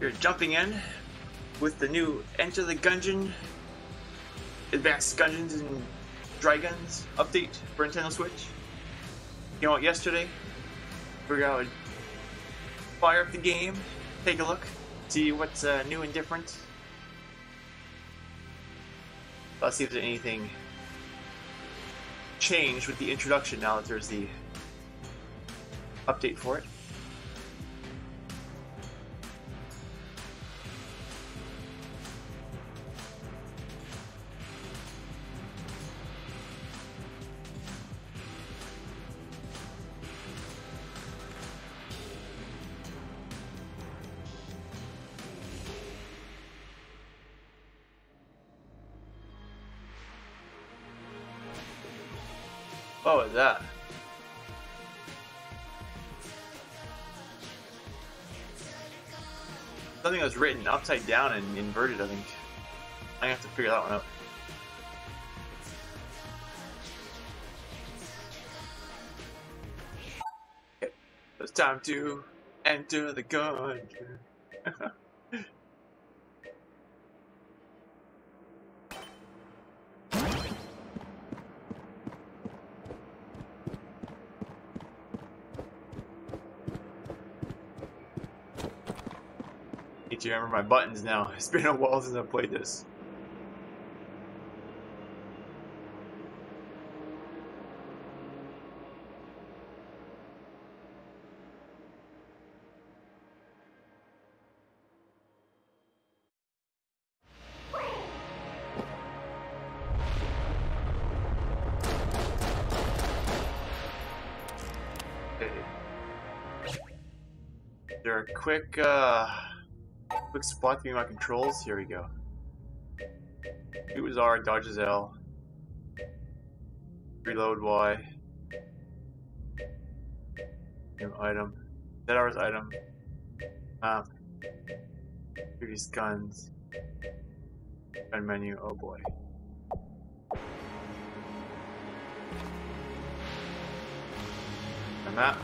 You're jumping in with the new Enter the Gungeon, Advanced Gungeons and Dry Guns update for Nintendo Switch. You know what, yesterday we're going to fire up the game, take a look, see what's new and different. Let's see if there's anything changed with the introduction now that there's the update for it. What was that? Something that was written upside down and inverted, I think. I have to figure that one out. Okay. It's time to enter the gungeon. You remember my buttons now. It's been a while since I've played this. Okay. Is there a quick quick spot to be my controls? Here we go. It was R, dodge is L. Reload Y. Item. That R is item. Previous guns. Gun menu, oh boy. And that.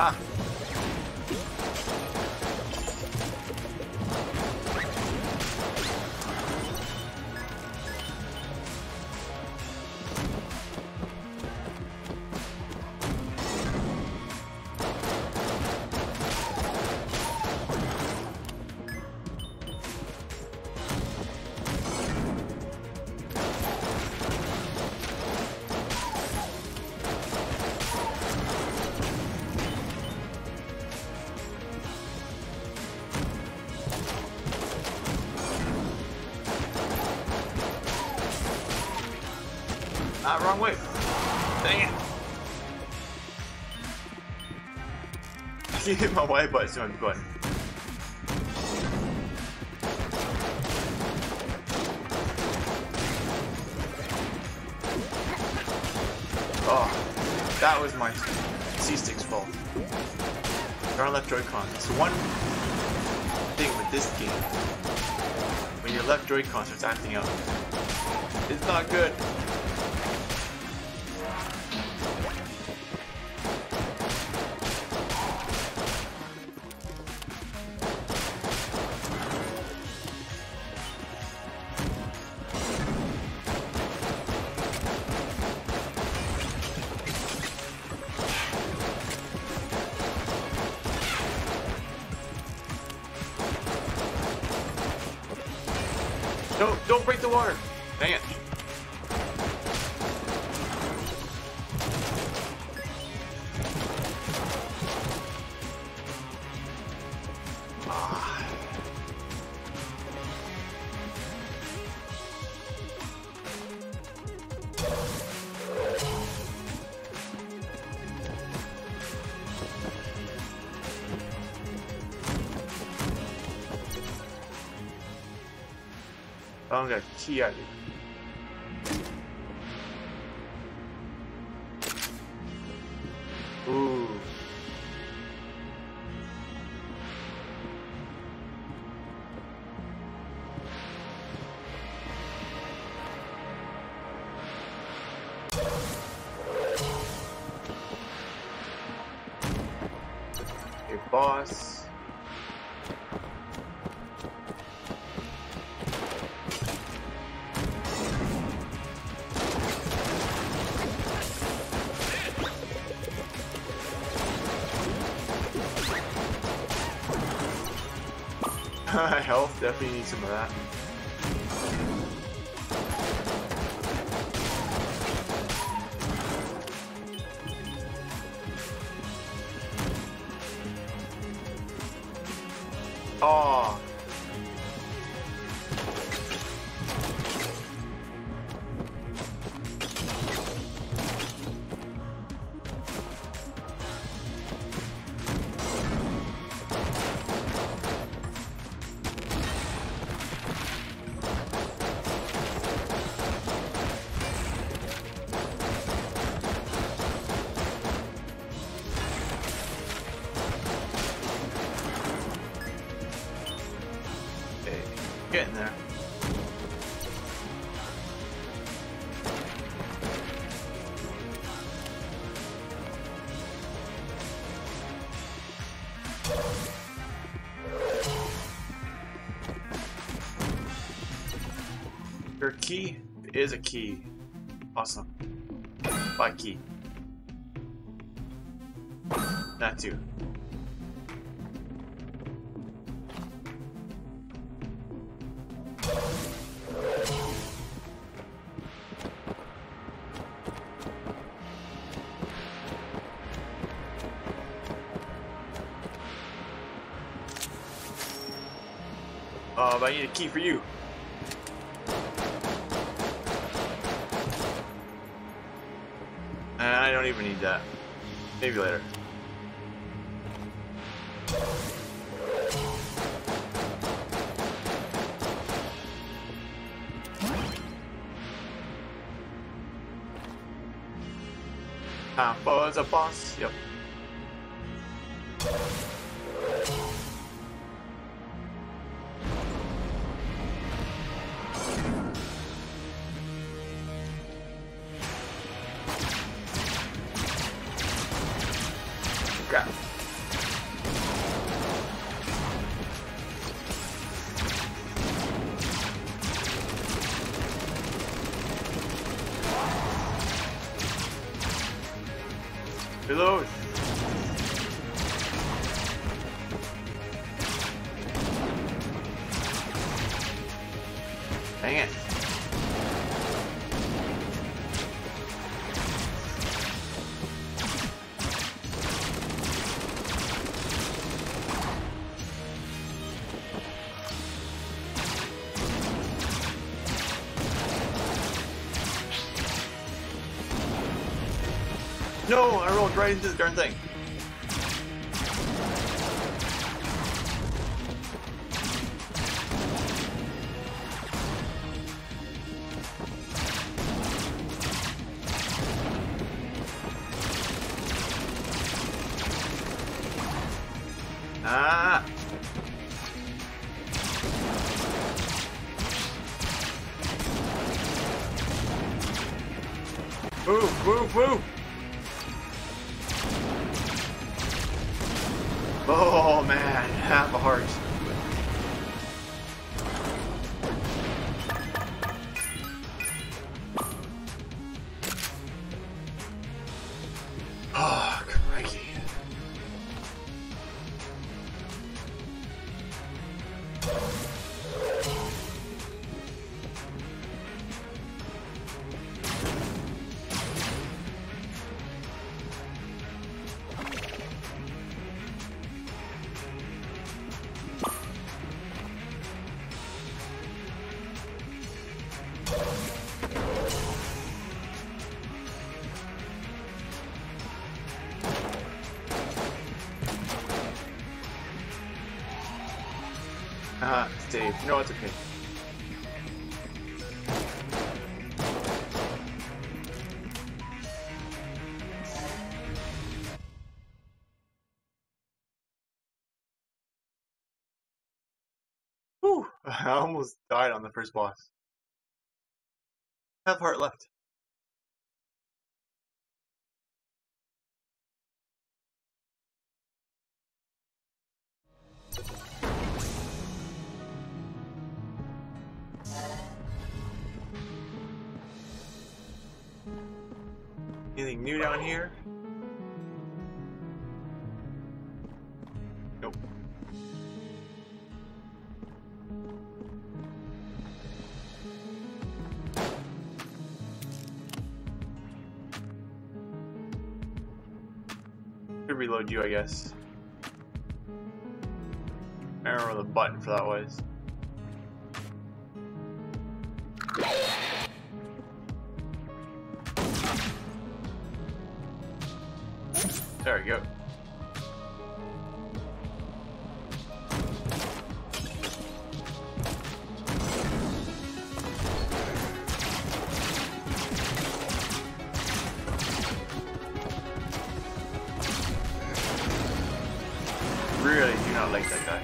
Ah. Wrong way. Dang it. I can't hit my Y button. Oh, that was my C-stick's fault. They're on left Joy-Con. So one thing with this game, when your left Joy-Con starts acting up, it's not good. Don't break the water. Dang it. I'm gonna key at you. Ooh. Hey, boss. Health, definitely need some of that. Oh. Getting there. Your key is a key. Awesome. By key. That too. But I need a key for you. And I don't even need that. Maybe later. Time for the boss. Yep. Reload! Dang it! No, I rolled right into the darn thing. Ah! Move, move, move! Oh man, half a heart. Oh, crikey. save. No, it's okay. Whew! I almost died on the first boss. Half heart left. Anything new down here? Nope. Should reload you, I guess. I don't remember the button for that was. There we go. Really do not like that guy.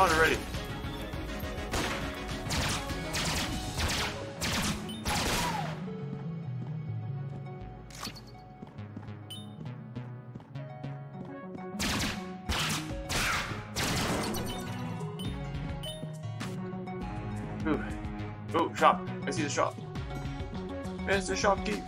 On already. Ooh. Oh, shop. I see the shop. Mr. Shopkeep.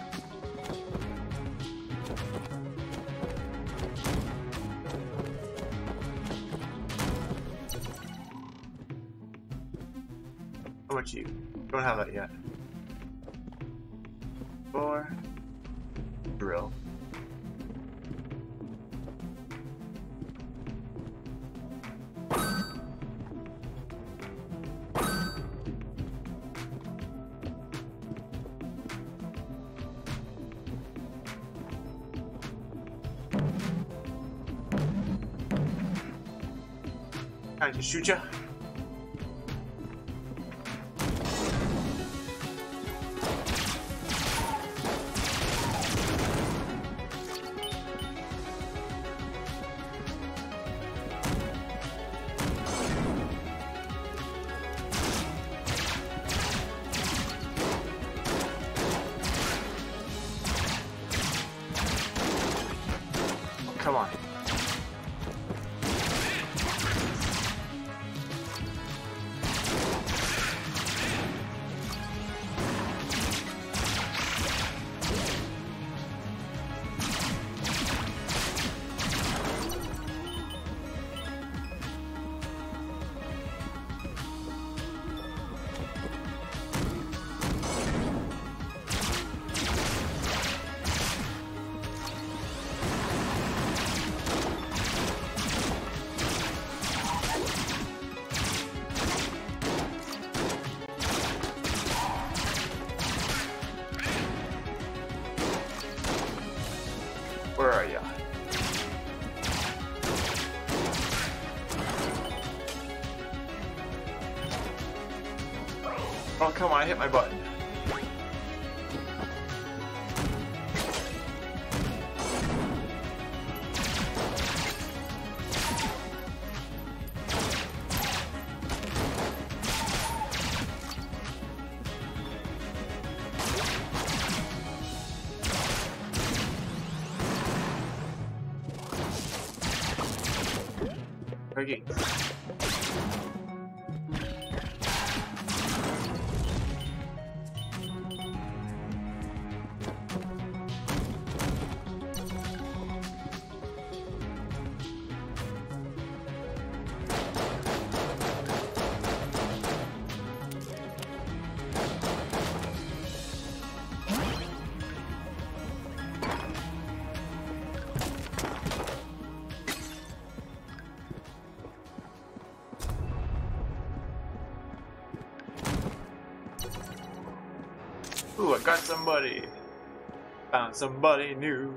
You don't have that yet. Or drill. I just shoot ya. Come on. Oh, come on, I hit my button. Okay. Ooh, I got somebody. Found somebody new.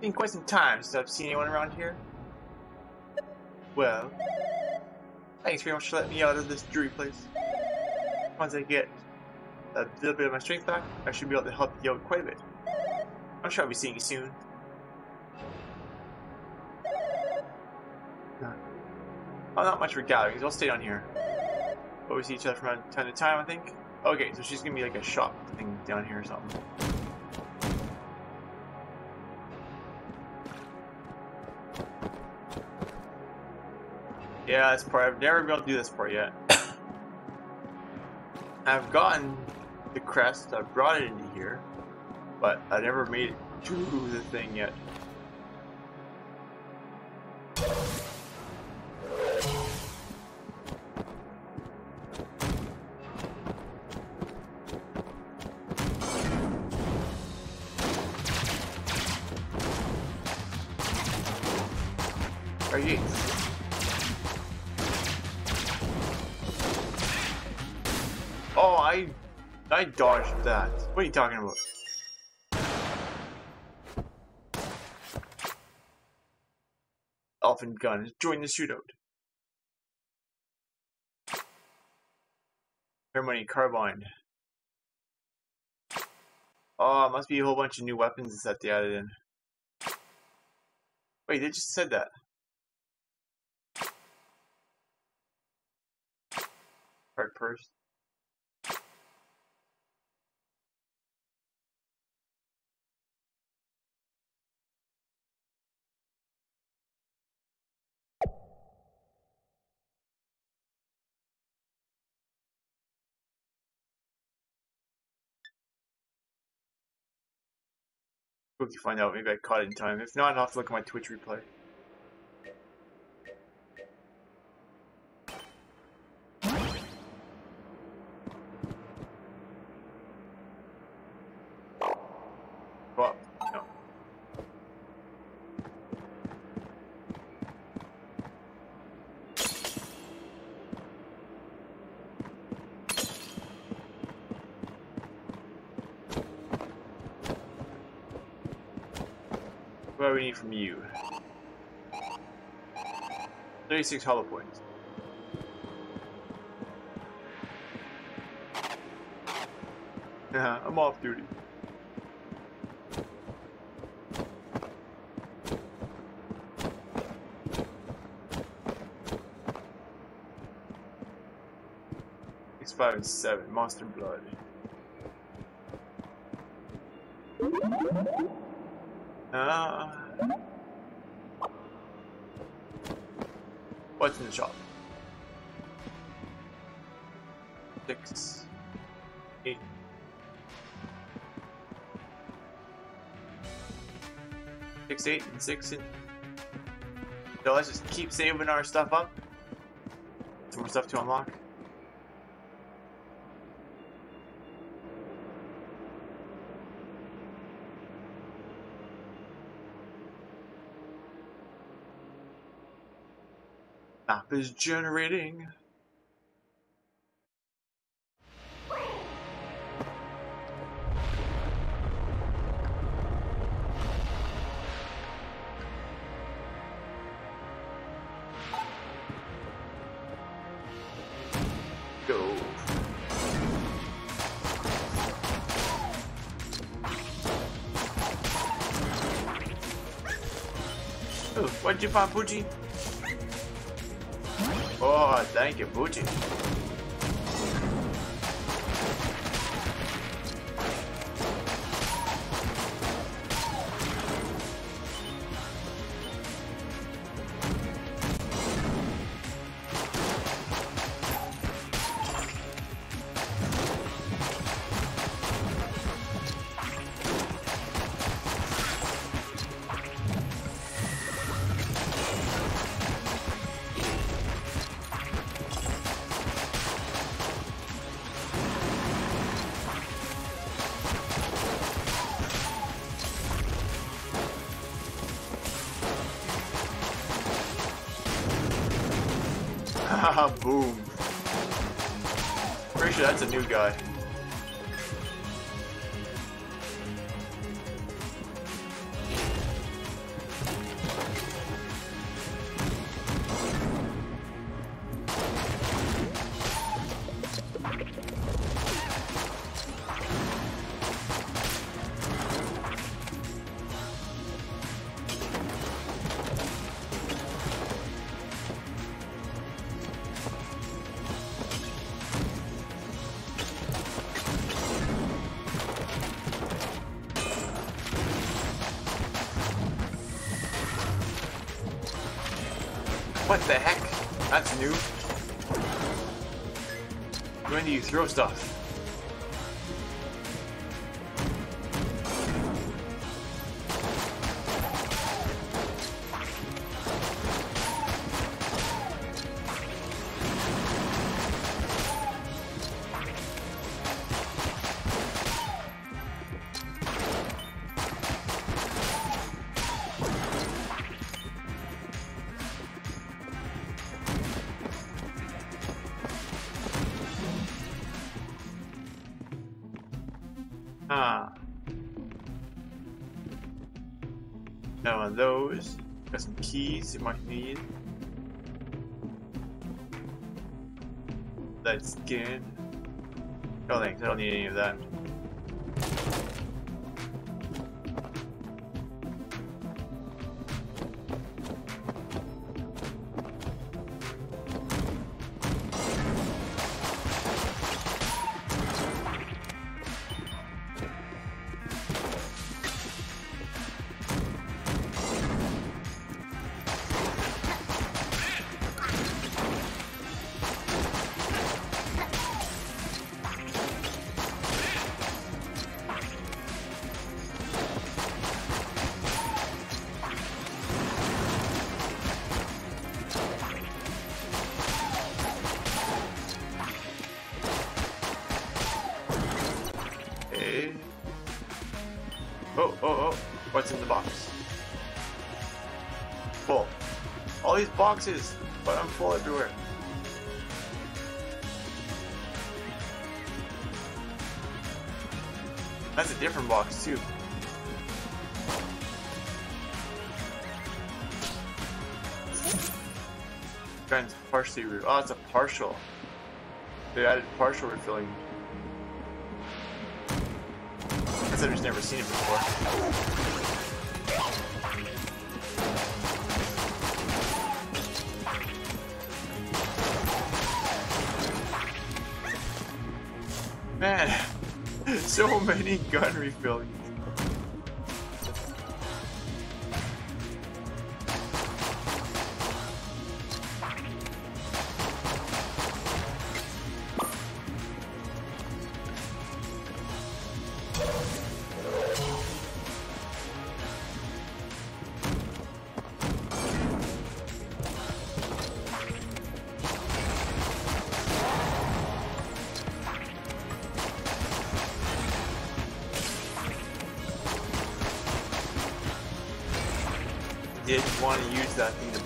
Been quite some time since I've seen anyone around here. Well, thanks very much for letting me out of this dreary place. Once I get a little bit of my strength back, I should be able to help you out quite a bit. I'm sure I'll be seeing you soon. I'm not much for gatherings, I'll stay down here. But we see each other from time to time, I think. Okay, so she's gonna be like a shop thing down here or something. Yeah, this part, I've never been able to do this part yet. I've gotten the crest, I've brought it into here, but I never made it to the thing yet. I dodged that. What are you talking about? Elfin Gun, join the shootout. Harmony Carbine. Oh, it must be a whole bunch of new weapons that they added in. Wait, they just said that. Hard purse. Quick to find out, maybe I caught it in time. If not, I'll have to look at my Twitch replay. Go up. No. What do we need from you? 36 hollow points. Yeah, I'm off duty. It's 5 and 7, monster blood. What's in the shop? 6, 8. Six, 8, and 6. And... so let's just keep saving our stuff up. Some more stuff to unlock. Map is generating. Ooh, what'd you find, Poochie? Oh, thank you, Poochie. Boom. Pretty sure that's a new guy. Throw stuff. Keys you might need. That's good. No thanks, I don't need any of that. Boxes, but I'm full everywhere. That's a different box too. Guns partially. Oh, that's a partial. They added partial refilling. I guess I've just never seen it before. Man, so many gun refillings.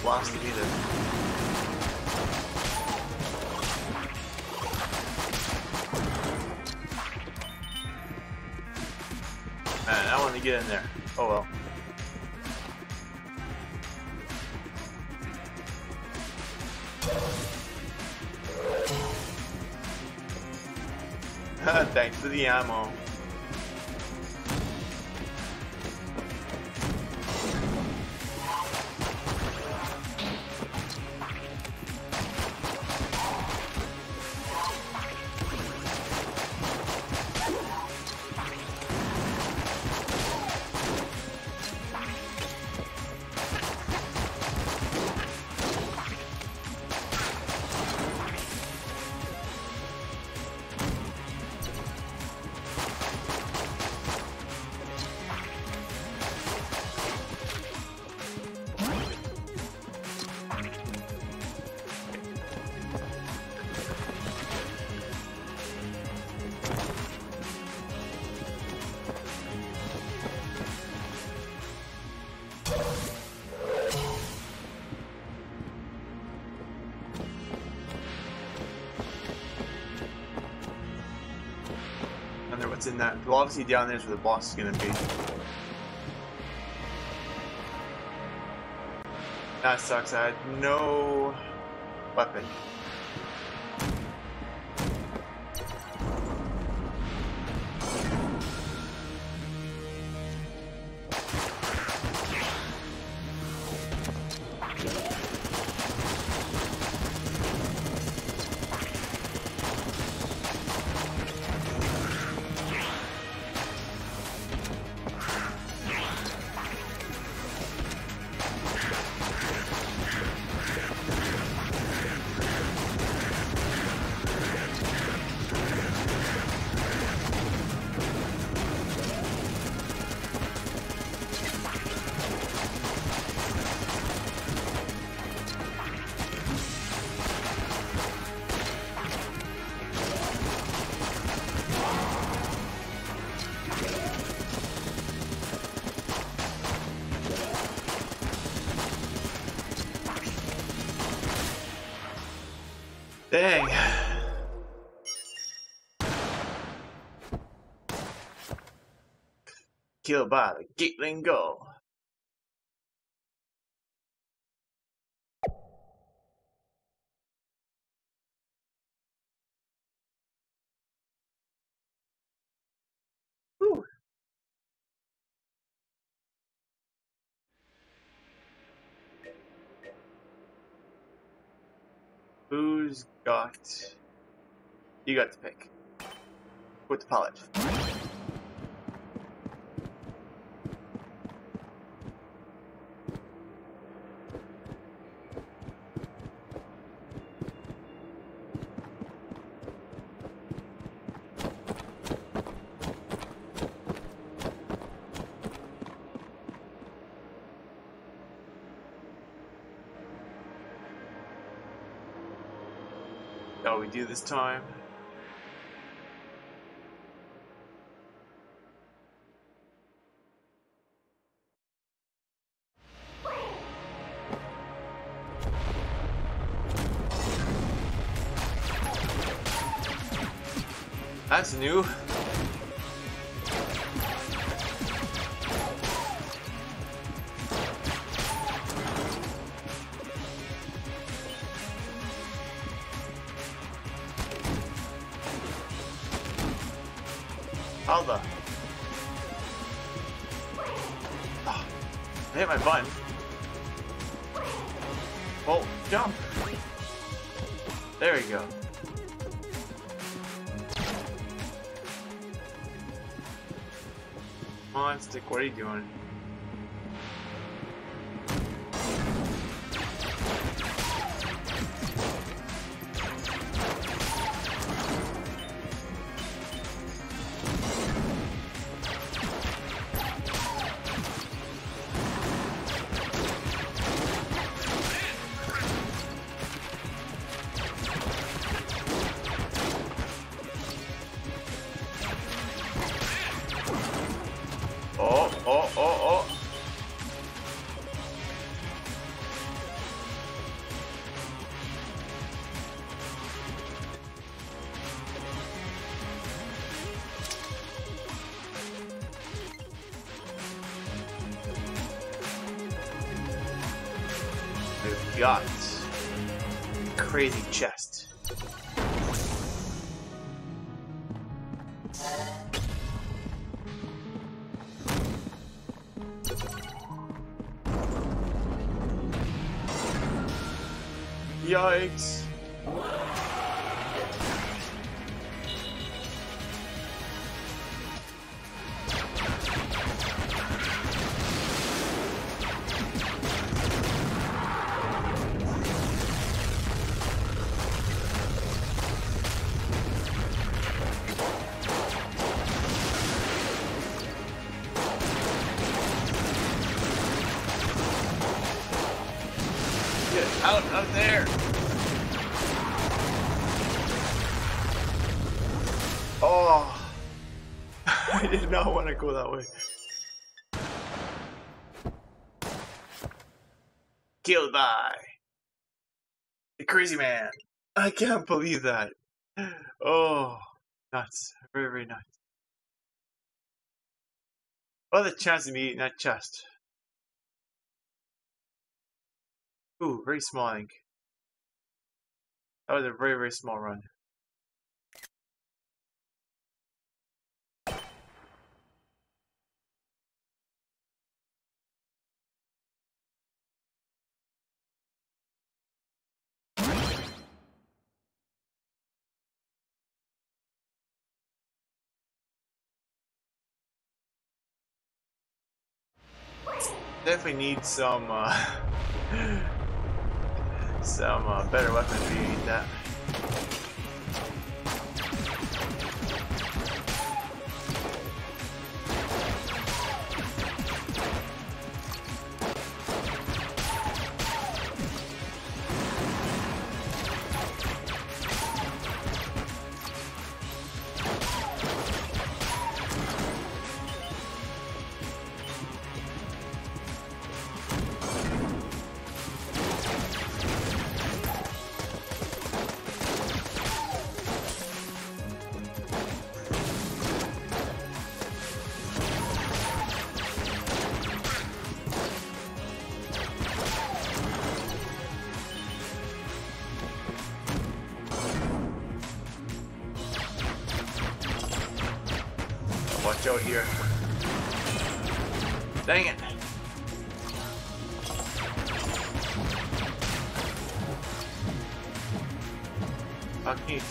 Blast it either. Man, I want to get in there. Oh well. Thanks for the ammo. what's in that. Well, obviously down there's where the boss is gonna be. That sucks, I had no weapon. Dang. Killed by the Gatling Gull. Who's got? You got to pick. With the pallet. We do this time. That's new. What are you doing? Got crazy chest. Yikes. Go that way. Killed by the crazy man. I can't believe that. Oh, nuts. Very, very nuts. Oh, the chest immediately, not chest. Ooh, very small ink. That was a very, very small run. Definitely need some, better weaponry to eat that.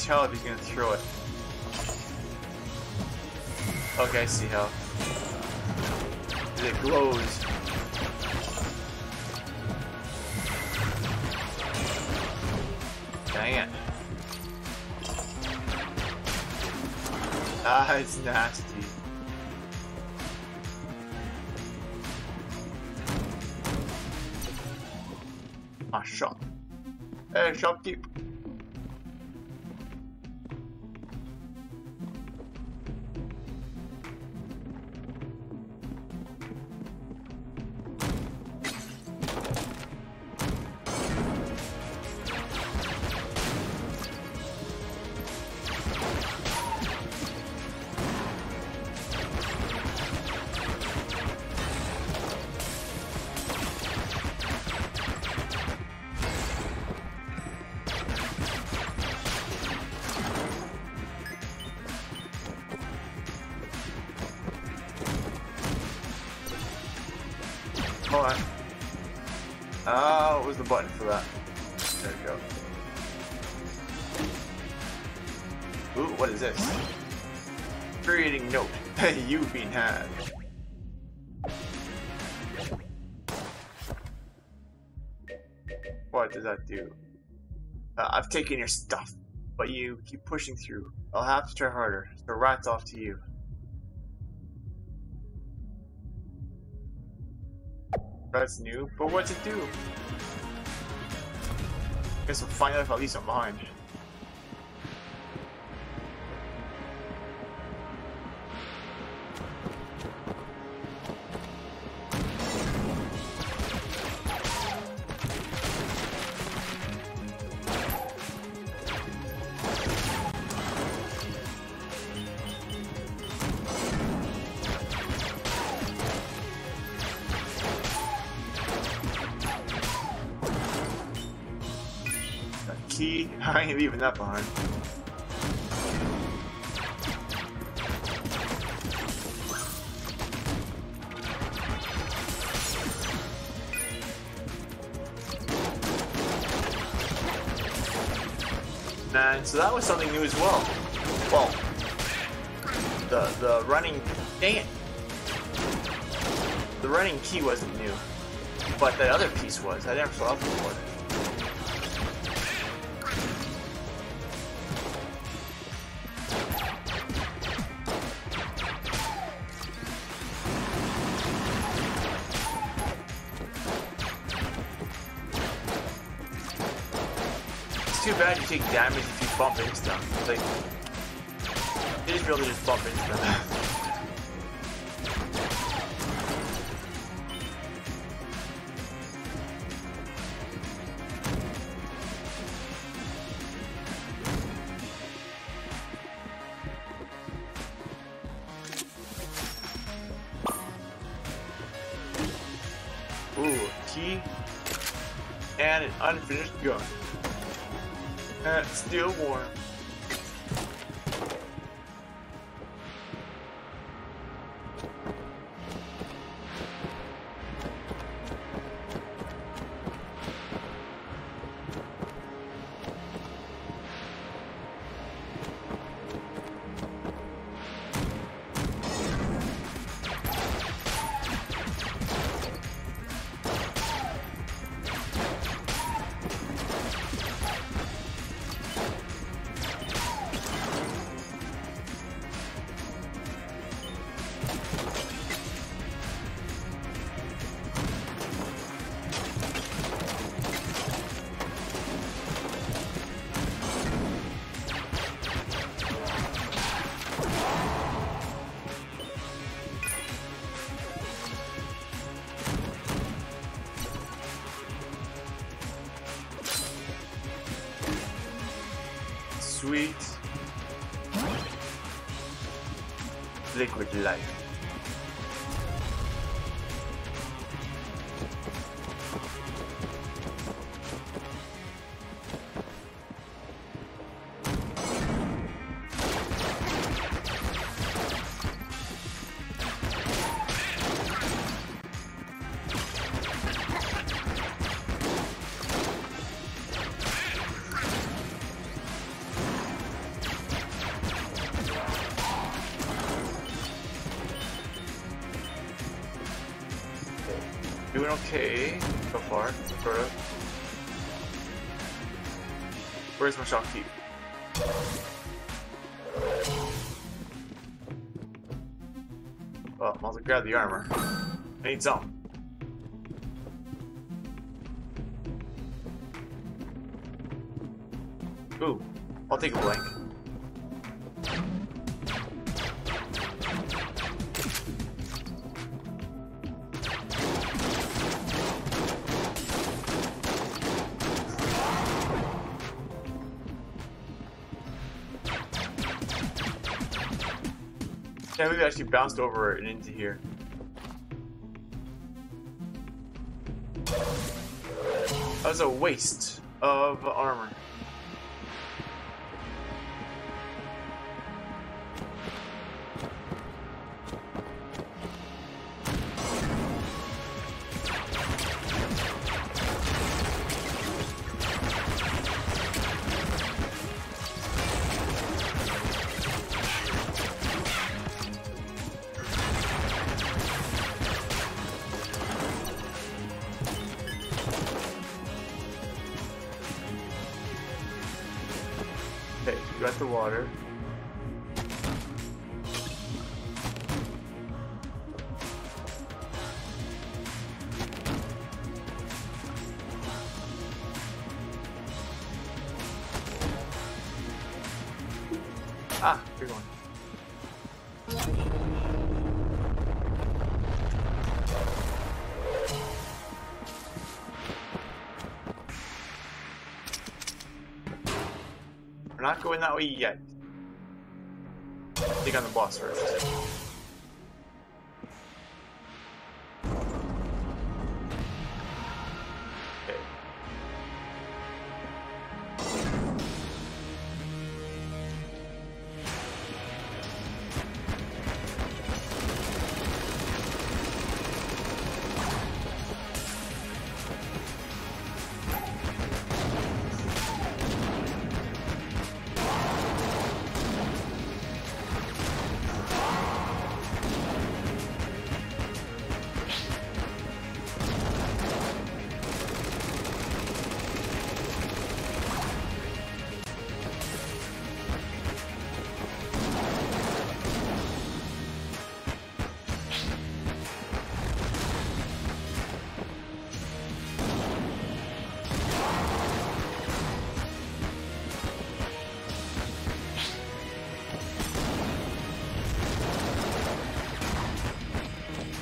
Tell if he's gonna throw it. Okay, I see how it glows. Dang it. Ah, it's nasty. Ah, shop. Hey, shopkeep. What does that do? I've taken your stuff, but you keep pushing through. I'll have to try harder, so rats off to you. That's new, but what's it do? Guess we'll find out if at least I'm behind. I ain't leaving that behind. And so that was something new as well. Well, the running, dang it, the running key wasn't new, but that other piece was. I never saw that before. Take damage if you bump into them. It's like you just really just bump into them. and an unfinished gun. And it's still warm. Liquid life. Okay, so far, sort of. Where's my shock key? Well, I'll grab the armor. I need some. Ooh, I'll take a blank. I believe it actually bounced over and into here. That was a waste of armor. Got the water. Ah, you're going. We're not going that way yet. Take on the boss first. Okay.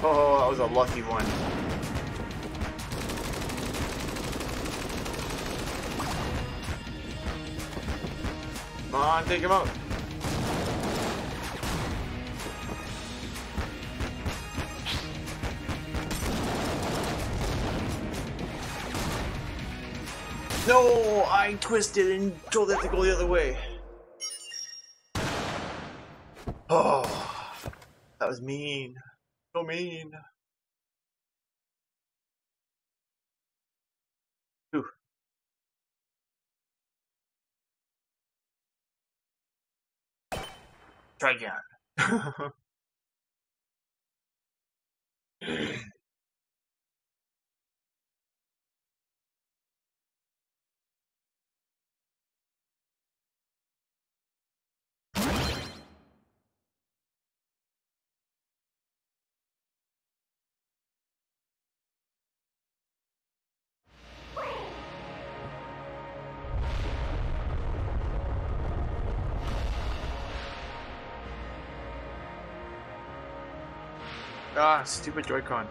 Oh, that was a lucky one. Come on, take him out. No, I twisted and told it to go the other way. Oh, that was mean. So mean. Whew. Try again. Ah, stupid Joy-Con.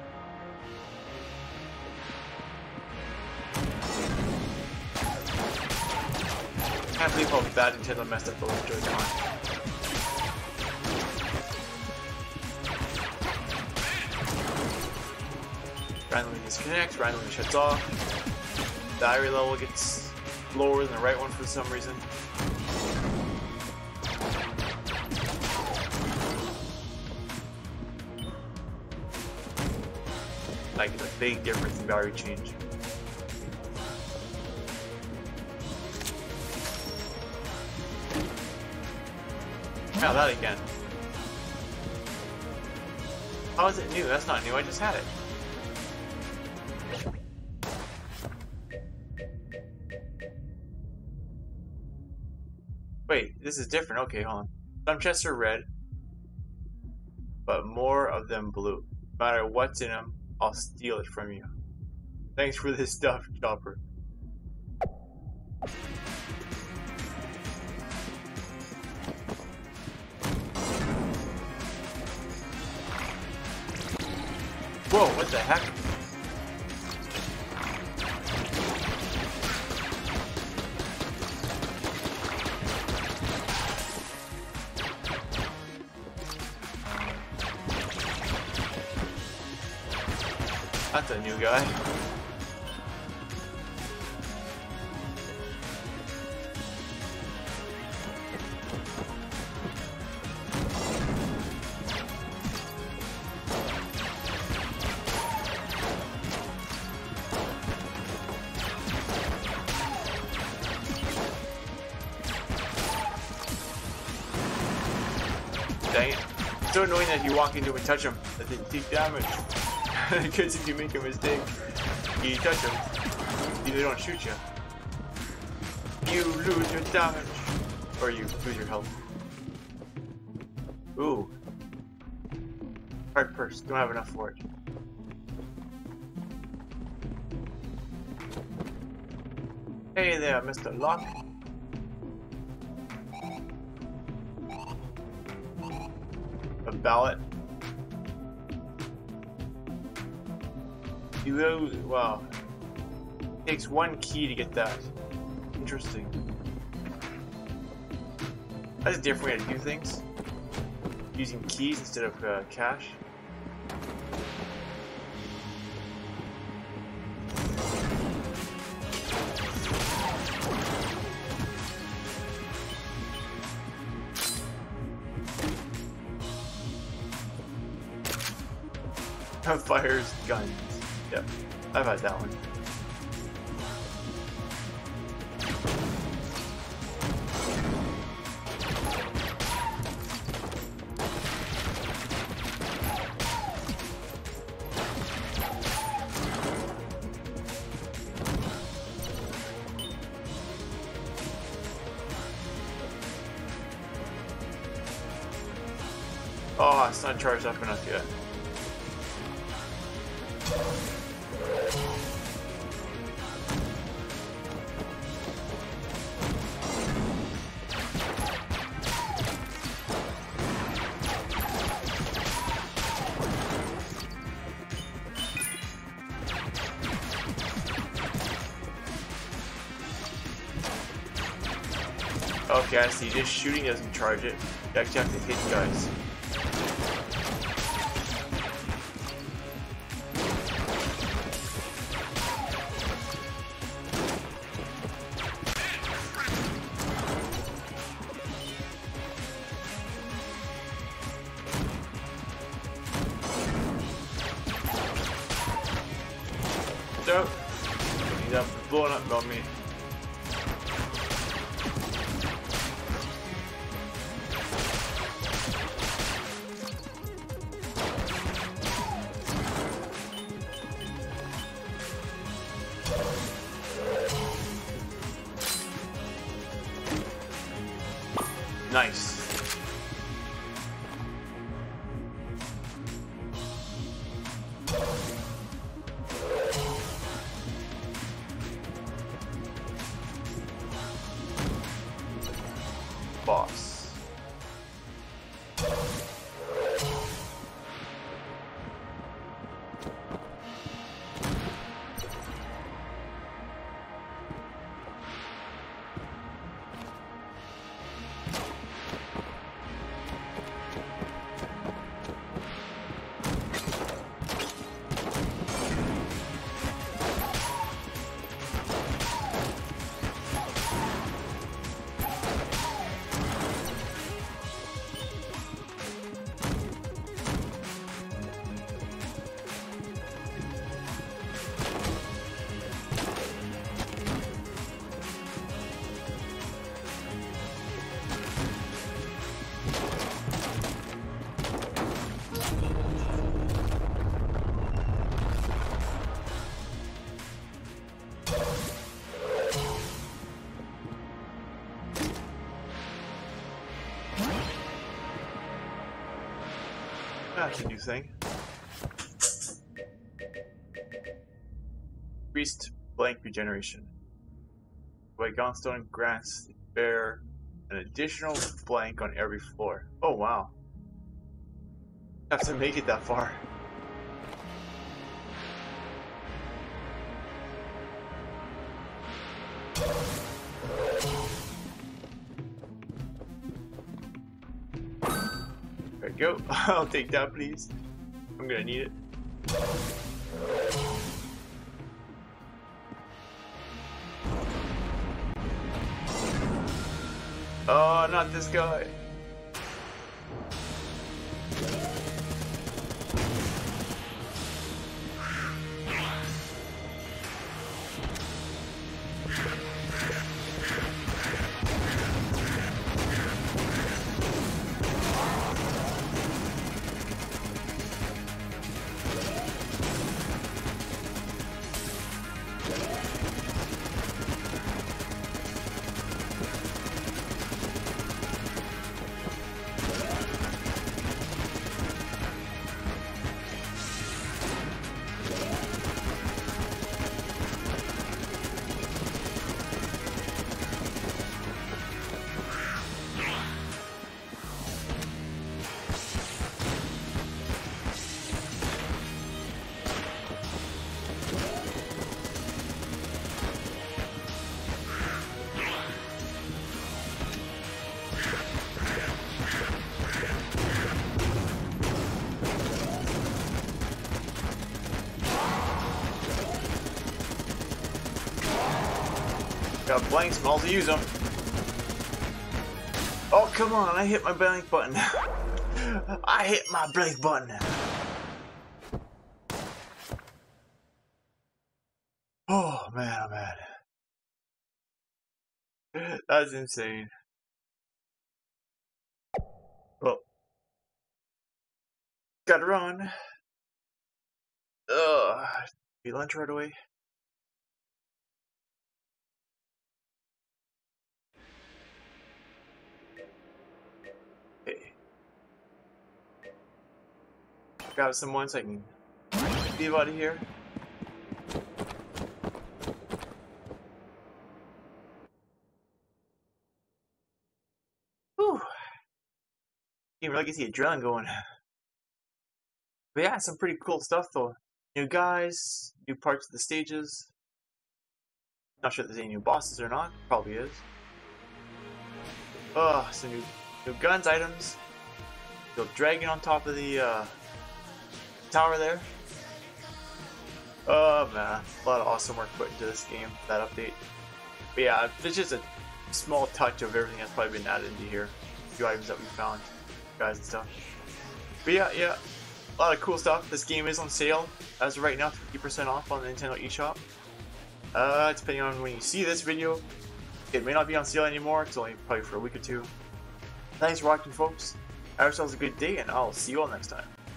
Can't believe how bad Nintendo messed up the old Joy-Con. Randomly disconnects, randomly shuts off. Battery level gets lower than the right one for some reason. Like a big difference in battery change. Now that again. How is it new? That's not new, I just had it. Wait, this is different. Okay, hold on. Some chests are red, but more of them blue. No matter what's in them, I'll steal it from you. Thanks for this stuff, Chopper. Whoa, what the heck? That's a new guy. Dang it. It's so annoying that you walk into him and touch him. That didn't take damage. Because if you make a mistake, you touch them, they don't shoot you. You lose your damage, or you lose your health. Ooh, hard purse. Don't have enough for it. Hey there, Mr. Lock. A ballot. Wow. Takes one key to get that. Interesting. That's a different way to do things. Using keys instead of cash. Fires gun. Yep, I've had that one. Oh, it's not charged up enough yet. Okay, I see. Just shooting doesn't charge it. You actually have to hit guys. He's blown up on me. That's a new thing. Increased blank regeneration. By Gonstone grants the bearer an additional blank on every floor. Oh wow. Have to make it that far. Go. I'll take that, please. I'm gonna need it. Oh, not this guy. Blanks, I'll use them. Oh, come on, I hit my blank button. I hit my blank button. Oh, man, oh, man. That's insane. Well, gotta run. Ugh, be lunch right away. Grab someone so I can leave out of here. Whew. You really get the adrenaline going. But yeah, some pretty cool stuff though. New guys, new parts of the stages. Not sure if there's any new bosses or not. Probably is. Oh, some new guns, items. Little dragon on top of the tower there. Oh man, a lot of awesome work put into this game, that update. But yeah, it's just a small touch of everything that's probably been added into here. A few items that we found, guys and stuff. But yeah, a lot of cool stuff. This game is on sale as of right now, 50% off on the Nintendo eShop. Depending on when you see this video, it may not be on sale anymore. It's only probably for a week or two. Thanks for watching, folks. Have yourselves a good day, and I'll see you all next time.